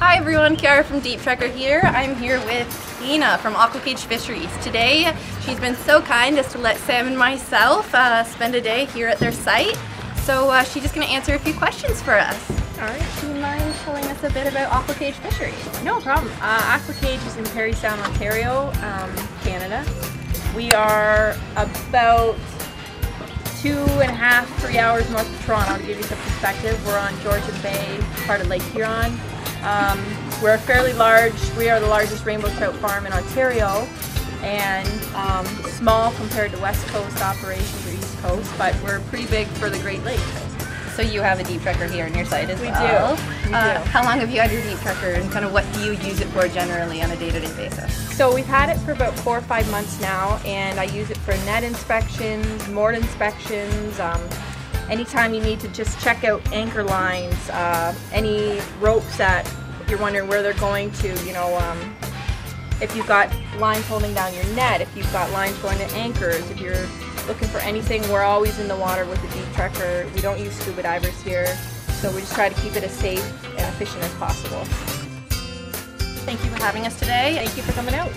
Hi everyone, Kiara from Deep Trekker here. I'm here with Tina from Aquacage Fisheries. Today she's been so kind as to let Sam and myself spend a day here at their site. So she's just going to answer a few questions for us. Alright, do you mind telling us a bit about Aquacage Fisheries? No problem. Aquacage is in Parry Sound, Ontario, Canada. We are about 2.5–3 hours north of Toronto. To give you some perspective, we're on Georgian Bay, part of Lake Huron. We're fairly large. We are the largest rainbow trout farm in Ontario, and small compared to West Coast operations or East Coast, but we're pretty big for the Great Lakes. So you have a Deep Trekker here on your site as well? We do. How long have you had your Deep Trekker, and kind of what do you use it for generally on a day-to-day basis? So we've had it for about 4 or 5 months now, and I use it for net inspections, moored inspections, anytime you need to just check out anchor lines, any ropes that you're wondering where they're going to, you know, if you've got lines holding down your net, if you've got lines going to anchors, if you're looking for anything, we're always in the water with the Deep Trekker. We don't use scuba divers here, so we just try to keep it as safe and efficient as possible. Thank you for having us today. Thank you for coming out.